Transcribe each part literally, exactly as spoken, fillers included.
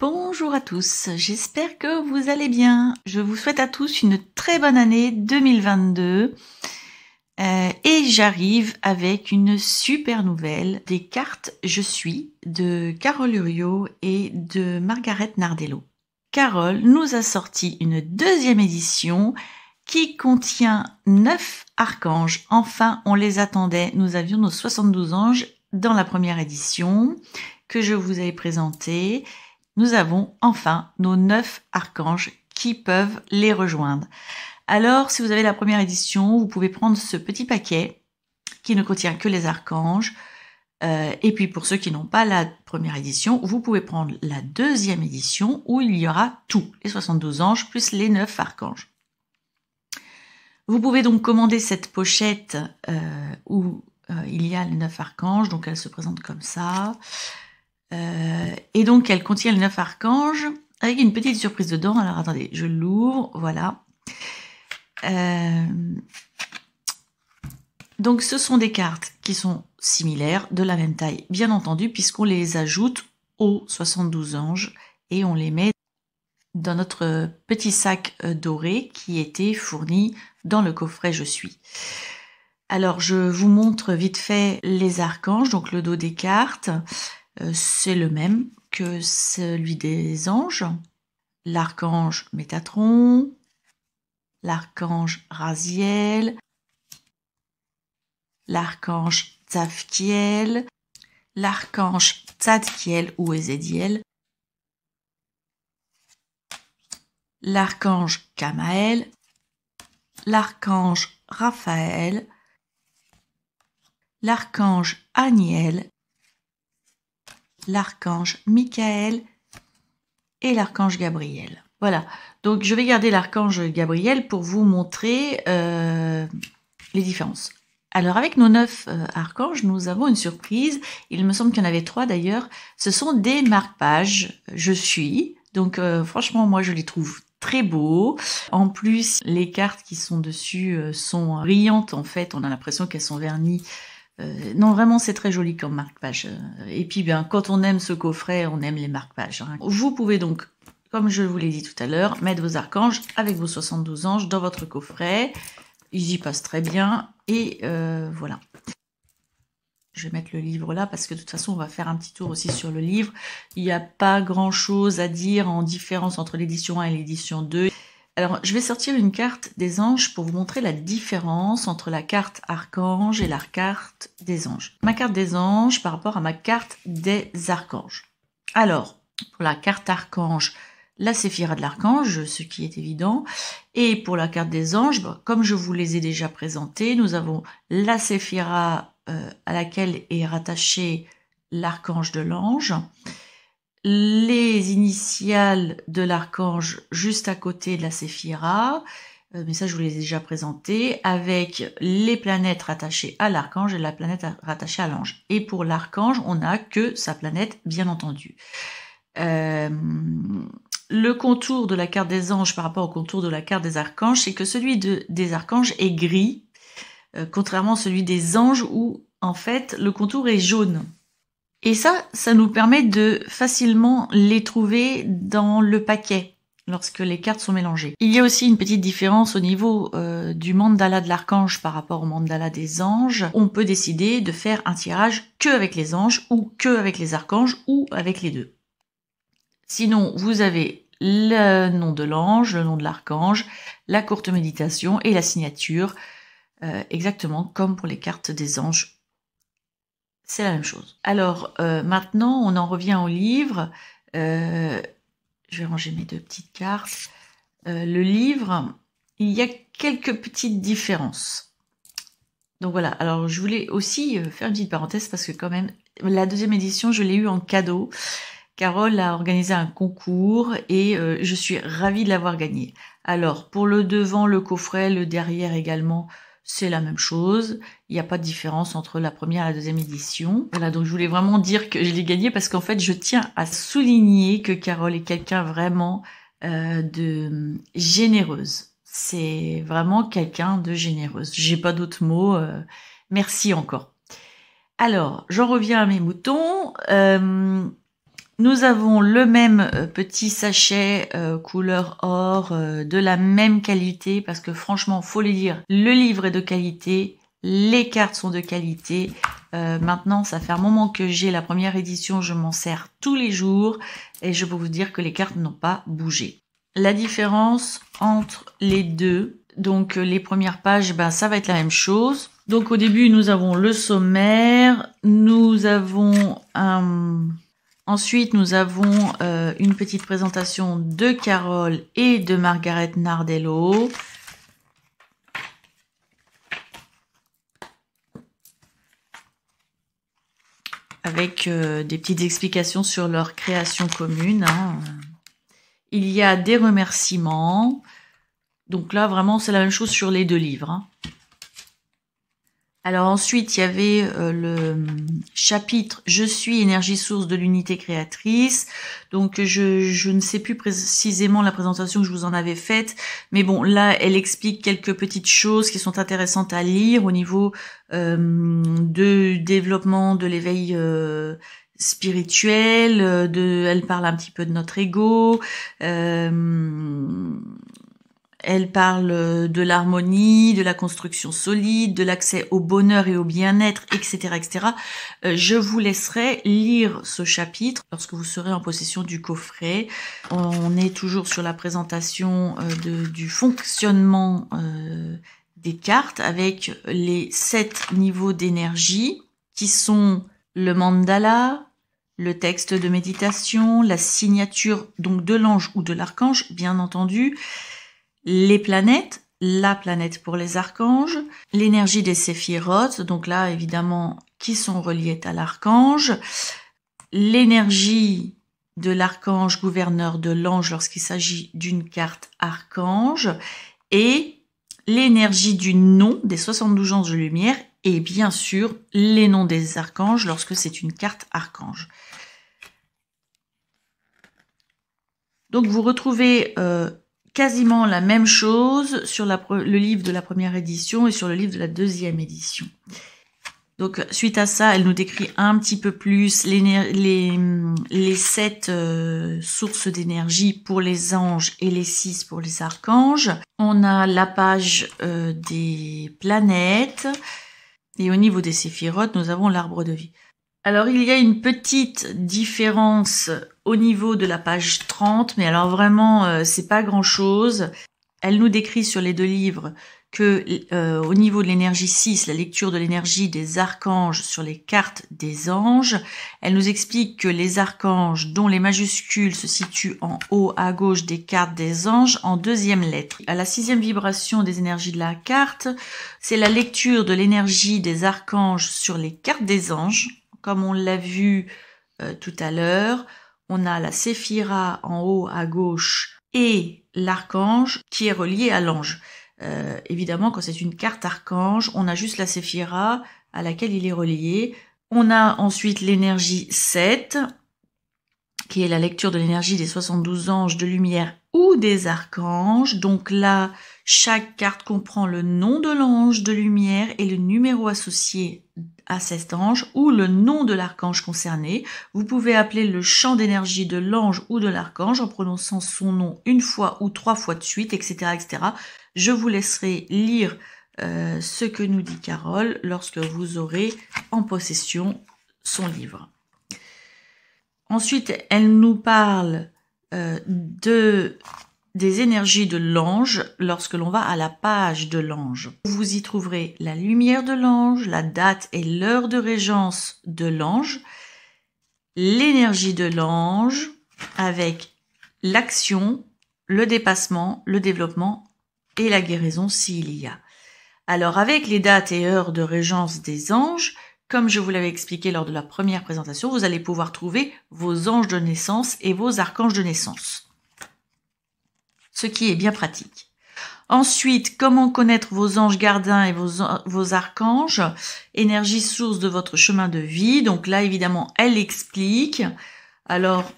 Bonjour à tous, j'espère que vous allez bien. Je vous souhaite à tous une très bonne année deux mille vingt-deux euh, et j'arrive avec une super nouvelle des cartes Je suis de Carole Huriot et de Margaret Nardello. Carole nous a sorti une deuxième édition qui contient neuf archanges. Enfin, on les attendait, nous avions nos soixante-douze anges dans la première édition que je vous avais présentée. Nous avons enfin nos neuf archanges qui peuvent les rejoindre. Alors, si vous avez la première édition, vous pouvez prendre ce petit paquet qui ne contient que les archanges. Euh, et puis, pour ceux qui n'ont pas la première édition, vous pouvez prendre la deuxième édition où il y aura tout, les soixante-douze anges plus les neuf archanges. Vous pouvez donc commander cette pochette euh, où euh, il y a les neuf archanges. Donc, elle se présente comme ça. Euh, et donc, elle contient les neuf archanges avec une petite surprise dedans. Alors, attendez, je l'ouvre, voilà. Euh, donc, ce sont des cartes qui sont similaires, de la même taille, bien entendu, puisqu'on les ajoute aux soixante-douze anges et on les met dans notre petit sac doré qui était fourni dans le coffret Je suis. Alors, je vous montre vite fait les archanges, donc le dos des cartes. C'est le même que celui des anges, l'archange Métatron, l'archange Raziel, l'archange Zafkiel, l'archange Tzadkiel ou Ezédiel, l'archange Kamaël, l'archange Raphaël, l'archange Aniel, l'archange Michaël et l'archange Gabriel. Voilà, donc je vais garder l'archange Gabriel pour vous montrer euh, les différences. Alors avec nos neuf euh, archanges, nous avons une surprise. Il me semble qu'il y en avait trois d'ailleurs. Ce sont des marque-pages Je suis. Donc euh, franchement, moi je les trouve très beaux. En plus, les cartes qui sont dessus euh, sont brillantes en fait. On a l'impression qu'elles sont vernies. Non, vraiment, c'est très joli comme marque-page. Et puis, bien, quand on aime ce coffret, on aime les marque-pages. Vous pouvez donc, comme je vous l'ai dit tout à l'heure, mettre vos archanges avec vos soixante-douze anges dans votre coffret. Ils y passent très bien. Et euh, voilà. Je vais mettre le livre là parce que de toute façon, on va faire un petit tour aussi sur le livre. Il n'y a pas grand-chose à dire en différence entre l'édition un et l'édition deux. Alors, je vais sortir une carte des anges pour vous montrer la différence entre la carte archange et la carte des anges. Ma carte des anges par rapport à ma carte des archanges. Alors, pour la carte archange, la séphira de l'archange, ce qui est évident. Et pour la carte des anges, comme je vous les ai déjà présentées, nous avons la séphira euh, à laquelle est rattaché l'archange de l'ange. Les initiales de l'archange juste à côté de la séphira, mais ça je vous les ai déjà présentées, avec les planètes rattachées à l'archange et la planète rattachée à l'ange. Et pour l'archange, on n'a que sa planète, bien entendu. Euh, le contour de la carte des anges par rapport au contour de la carte des archanges, c'est que celui de, des archanges est gris, euh, contrairement à celui des anges où, en fait, le contour est jaune. Et ça, ça nous permet de facilement les trouver dans le paquet lorsque les cartes sont mélangées. Il y a aussi une petite différence au niveau euh, du mandala de l'archange par rapport au mandala des anges. On peut décider de faire un tirage que avec les anges ou que avec les archanges ou avec les deux. Sinon, vous avez le nom de l'ange, le nom de l'archange, la courte méditation et la signature, euh, exactement comme pour les cartes des anges. C'est la même chose. Alors, euh, maintenant, on en revient au livre. Euh, je vais ranger mes deux petites cartes. Euh, le livre, il y a quelques petites différences. Donc voilà, alors je voulais aussi faire une petite parenthèse parce que quand même, la deuxième édition, je l'ai eue en cadeau. Carole a organisé un concours et euh, je suis ravie de l'avoir gagné. Alors, pour le devant, le coffret, le derrière également, c'est la même chose, il n'y a pas de différence entre la première et la deuxième édition. Voilà, donc je voulais vraiment dire que je l'ai gagné parce qu'en fait, je tiens à souligner que Carole est quelqu'un vraiment euh, de généreuse. C'est vraiment quelqu'un de généreuse. J'ai pas d'autres mots. Euh, merci encore. Alors, j'en reviens à mes moutons. Euh, Nous avons le même petit sachet euh, couleur or, euh, de la même qualité, parce que franchement, faut les lire. Le livre est de qualité, les cartes sont de qualité. Euh, maintenant, ça fait un moment que j'ai la première édition, je m'en sers tous les jours. Et je peux vous dire que les cartes n'ont pas bougé. La différence entre les deux, donc les premières pages, ben, ça va être la même chose. Donc au début, nous avons le sommaire, nous avons un... Ensuite, nous avons euh, une petite présentation de Carole et de Margaret Nardello. Avec euh, des petites explications sur leur création commune. Hein. Il y a des remerciements. Donc là, vraiment, c'est la même chose sur les deux livres. Hein. Alors ensuite, il y avait euh, le chapitre « Je suis, énergie source de l'unité créatrice ». Donc je, je ne sais plus précisément la présentation que je vous en avais faite, mais bon, là, elle explique quelques petites choses qui sont intéressantes à lire au niveau euh, de développement de l'éveil euh, spirituel, euh, de, elle parle un petit peu de notre ego, euh, elle parle de l'harmonie, de la construction solide, de l'accès au bonheur et au bien-être, et cetera, et cetera. Je vous laisserai lire ce chapitre lorsque vous serez en possession du coffret. On est toujours sur la présentation de, du fonctionnement euh, des cartes avec les sept niveaux d'énergie qui sont le mandala, le texte de méditation, la signature donc de l'ange ou de l'archange, bien entendu, les planètes, la planète pour les archanges, l'énergie des séphirotes, donc là évidemment qui sont reliées à l'archange, l'énergie de l'archange gouverneur de l'ange lorsqu'il s'agit d'une carte archange, et l'énergie du nom des soixante-douze anges de lumière, et bien sûr les noms des archanges lorsque c'est une carte archange. Donc vous retrouvez... Euh, quasiment la même chose sur la, le livre de la première édition et sur le livre de la deuxième édition. Donc, suite à ça, elle nous décrit un petit peu plus les, les, les sept euh, sources d'énergie pour les anges et les six pour les archanges. On a la page euh, des planètes et au niveau des séphirotes, nous avons l'arbre de vie. Alors, il y a une petite différence au niveau de la page trente, mais alors vraiment, euh, c'est pas grand-chose. Elle nous décrit sur les deux livres que euh, au niveau de l'énergie six, la lecture de l'énergie des archanges sur les cartes des anges, elle nous explique que les archanges, dont les majuscules se situent en haut à gauche des cartes des anges, en deuxième lettre. À la sixième vibration des énergies de la carte, c'est la lecture de l'énergie des archanges sur les cartes des anges. Comme on l'a vu euh, tout à l'heure, on a la séphira en haut à gauche et l'archange qui est relié à l'ange. Euh, évidemment, quand c'est une carte archange, on a juste la séphira à laquelle il est relié. On a ensuite l'énergie sept, qui est la lecture de l'énergie des soixante-douze anges de lumière ou des archanges. Donc là, chaque carte comprend le nom de l'ange de lumière et le numéro associé à cet ange ou le nom de l'archange concerné. Vous pouvez appeler le champ d'énergie de l'ange ou de l'archange en prononçant son nom une fois ou trois fois de suite, et cetera, et cetera. Je vous laisserai lire euh, ce que nous dit Carole lorsque vous aurez en possession son livre. Ensuite, elle nous parle euh, de... des énergies de l'ange lorsque l'on va à la page de l'ange. Vous y trouverez la lumière de l'ange, la date et l'heure de régence de l'ange, l'énergie de l'ange avec l'action, le dépassement, le développement et la guérison s'il y a. Alors avec les dates et heures de régence des anges, comme je vous l'avais expliqué lors de la première présentation, vous allez pouvoir trouver vos anges de naissance et vos archanges de naissance. Ce qui est bien pratique. Ensuite, comment connaître vos anges gardiens et vos, vos archanges, énergie source de votre chemin de vie. Donc là, évidemment, elle explique. Alors,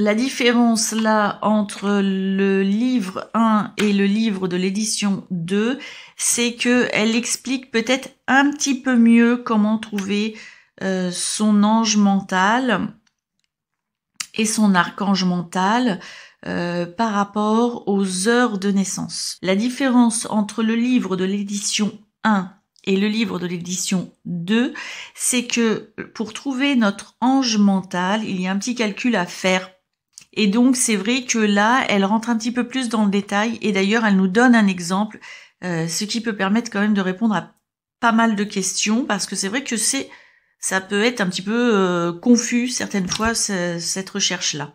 la différence là entre le livre un et le livre de l'édition deux, c'est qu'elle explique peut-être un petit peu mieux comment trouver euh, son ange mental. et son archange mental euh, par rapport aux heures de naissance. La différence entre le livre de l'édition un et le livre de l'édition deux, c'est que pour trouver notre ange mental, il y a un petit calcul à faire. Et donc c'est vrai que là, elle rentre un petit peu plus dans le détail, et d'ailleurs elle nous donne un exemple, euh, ce qui peut permettre quand même de répondre à pas mal de questions, parce que c'est vrai que c'est ça peut être un petit peu euh, confus certaines fois, cette recherche-là.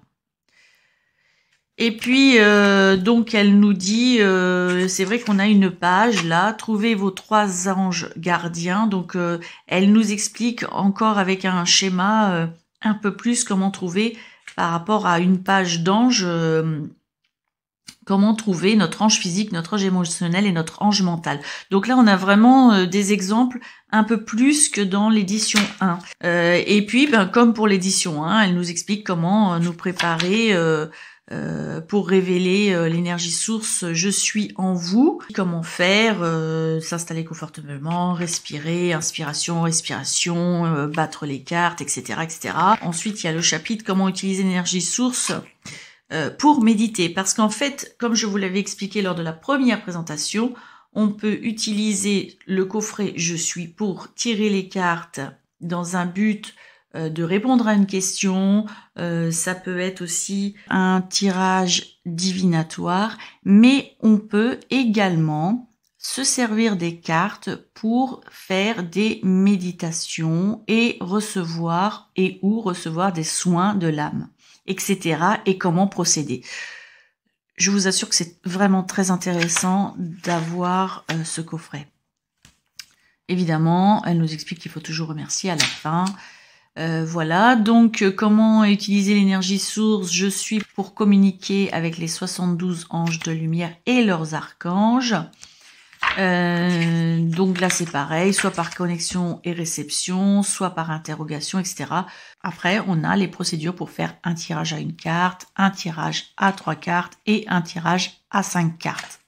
Et puis, euh, donc, elle nous dit, euh, c'est vrai qu'on a une page, là, « Trouvez vos trois anges gardiens ». Donc, euh, elle nous explique encore avec un schéma euh, un peu plus comment trouver, par rapport à une page d'ange, euh, comment trouver notre ange physique, notre ange émotionnel et notre ange mental. Donc là, on a vraiment euh, des exemples un peu plus que dans l'édition un. Euh, et puis, ben, comme pour l'édition un, elle nous explique comment euh, nous préparer... Euh, Euh, pour révéler euh, l'énergie source « Je suis en vous ». Comment faire, euh, s'installer confortablement, respirer, inspiration, respiration, euh, battre les cartes, et cetera, et cetera. Ensuite, il y a le chapitre « Comment utiliser l'énergie source euh, pour méditer ». Parce qu'en fait, comme je vous l'avais expliqué lors de la première présentation, on peut utiliser le coffret « Je suis » pour tirer les cartes dans un but de répondre à une question, euh, ça peut être aussi un tirage divinatoire, mais on peut également se servir des cartes pour faire des méditations et recevoir et ou recevoir des soins de l'âme, et cetera. Et comment procéder? Je vous assure que c'est vraiment très intéressant d'avoir euh, ce coffret. Évidemment, elle nous explique qu'il faut toujours remercier à la fin. Euh, voilà, donc euh, comment utiliser l'énergie source, je suis pour communiquer avec les soixante-douze anges de lumière et leurs archanges. Euh, donc là c'est pareil, soit par connexion et réception, soit par interrogation, et cetera. Après on a les procédures pour faire un tirage à une carte, un tirage à trois cartes et un tirage à cinq cartes.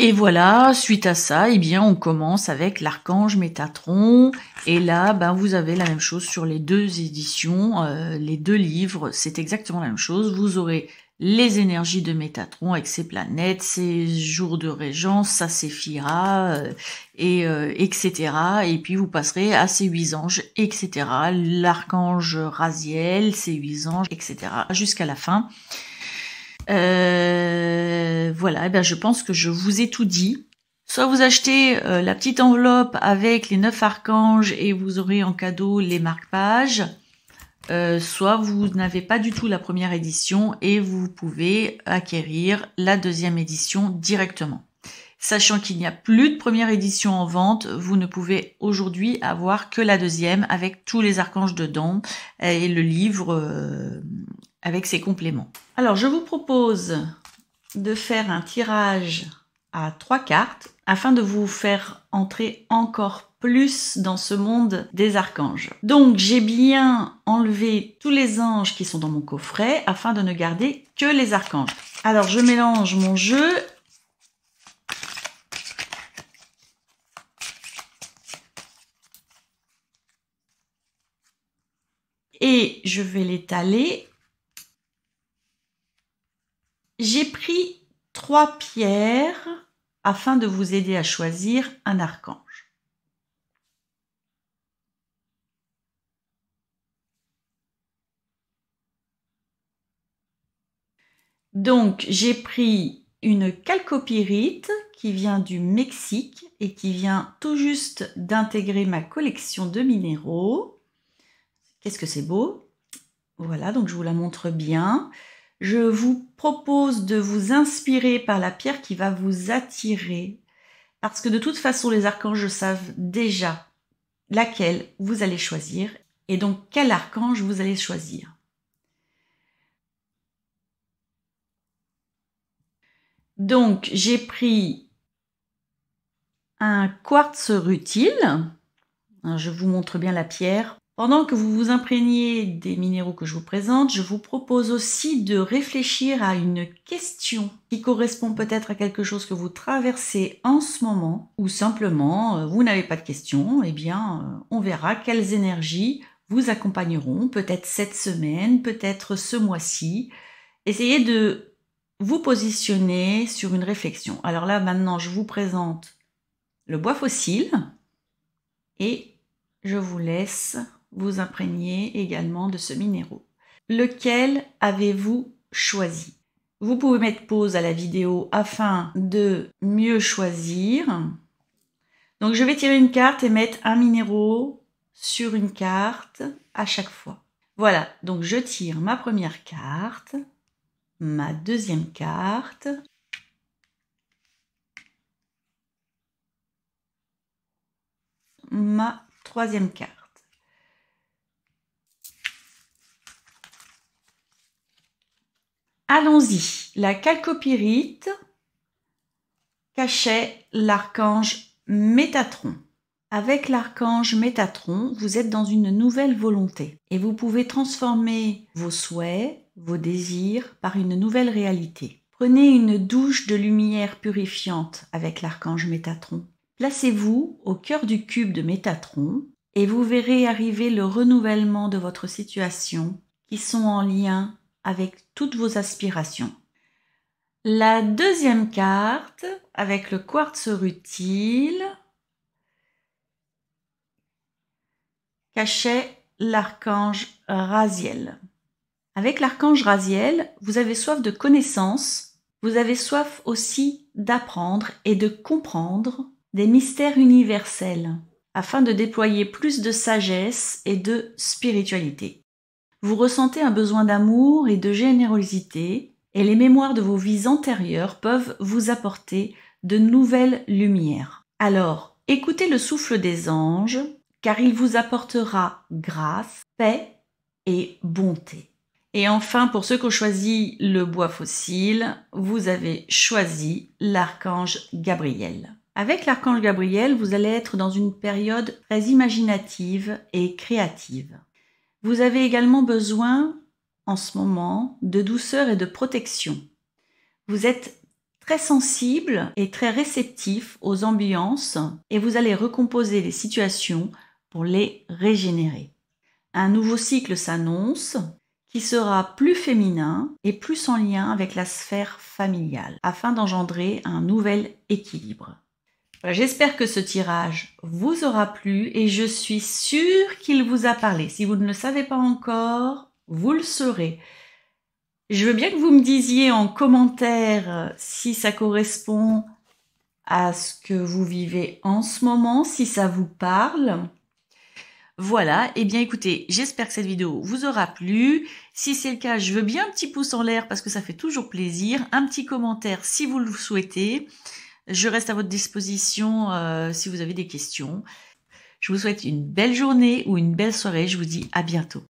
Et voilà, suite à ça, eh bien, on commence avec l'archange Métatron. Et là, ben, vous avez la même chose sur les deux éditions, euh, les deux livres. C'est exactement la même chose. Vous aurez les énergies de Métatron avec ses planètes, ses jours de régence, sa séphira, euh, et, euh, et cetera. Et puis, vous passerez à ses huit anges, et cetera. L'archange Raziel, ses huit anges, et cetera. Jusqu'à la fin. Euh, voilà, eh bien, je pense que je vous ai tout dit. Soit vous achetez euh, la petite enveloppe avec les neuf archanges et vous aurez en cadeau les marque-pages, euh, soit vous n'avez pas du tout la première édition et vous pouvez acquérir la deuxième édition directement. Sachant qu'il n'y a plus de première édition en vente, vous ne pouvez aujourd'hui avoir que la deuxième avec tous les archanges dedans et le livre... Euh, avec ses compléments. Alors, je vous propose de faire un tirage à trois cartes afin de vous faire entrer encore plus dans ce monde des archanges. Donc, j'ai bien enlevé tous les anges qui sont dans mon coffret afin de ne garder que les archanges. Alors, je mélange mon jeu. Et je vais l'étaler. J'ai pris trois pierres afin de vous aider à choisir un archange. Donc, j'ai pris une calcopyrite qui vient du Mexique et qui vient tout juste d'intégrer ma collection de minéraux. Qu'est-ce que c'est beau! Voilà, donc je vous la montre bien. Je vous propose de vous inspirer par la pierre qui va vous attirer, parce que de toute façon, les archanges savent déjà laquelle vous allez choisir, et donc quel archange vous allez choisir. Donc, j'ai pris un quartz rutile. Je vous montre bien la pierre. Pendant que vous vous imprégnez des minéraux que je vous présente, je vous propose aussi de réfléchir à une question qui correspond peut-être à quelque chose que vous traversez en ce moment, ou simplement vous n'avez pas de question, eh bien on verra quelles énergies vous accompagneront, peut-être cette semaine, peut-être ce mois-ci. Essayez de vous positionner sur une réflexion. Alors là, maintenant, je vous présente le bois fossile et je vous laisse vous imprégner également de ce minéraux. Lequel avez-vous choisi? Vous pouvez mettre pause à la vidéo afin de mieux choisir. Donc je vais tirer une carte et mettre un minéraux sur une carte à chaque fois. Voilà, donc je tire ma première carte, ma deuxième carte, ma troisième carte. Allons-y, la calcopyrite cachait l'archange Métatron. Avec l'archange Métatron, vous êtes dans une nouvelle volonté et vous pouvez transformer vos souhaits, vos désirs par une nouvelle réalité. Prenez une douche de lumière purifiante avec l'archange Métatron. Placez-vous au cœur du cube de Métatron et vous verrez arriver le renouvellement de votre situation qui sont en lien avec toutes vos aspirations. La deuxième carte, avec le quartz rutile, cachait l'archange Raziel. Avec l'archange Raziel, vous avez soif de connaissances, vous avez soif aussi d'apprendre et de comprendre des mystères universels, afin de déployer plus de sagesse et de spiritualité. Vous ressentez un besoin d'amour et de générosité et les mémoires de vos vies antérieures peuvent vous apporter de nouvelles lumières. Alors, écoutez le souffle des anges car il vous apportera grâce, paix et bonté. Et enfin, pour ceux qui ont choisi le bois fossile, vous avez choisi l'archange Gabriel. Avec l'archange Gabriel, vous allez être dans une période très imaginative et créative. Vous avez également besoin, en ce moment, de douceur et de protection. Vous êtes très sensible et très réceptif aux ambiances et vous allez recomposer les situations pour les régénérer. Un nouveau cycle s'annonce qui sera plus féminin et plus en lien avec la sphère familiale afin d'engendrer un nouvel équilibre. J'espère que ce tirage vous aura plu et je suis sûre qu'il vous a parlé. Si vous ne le savez pas encore, vous le saurez. Je veux bien que vous me disiez en commentaire si ça correspond à ce que vous vivez en ce moment, si ça vous parle. Voilà, et eh bien écoutez, j'espère que cette vidéo vous aura plu. Si c'est le cas, je veux bien un petit pouce en l'air parce que ça fait toujours plaisir. Un petit commentaire si vous le souhaitez. Je reste à votre disposition euh, si vous avez des questions. Je vous souhaite une belle journée ou une belle soirée. Je vous dis à bientôt.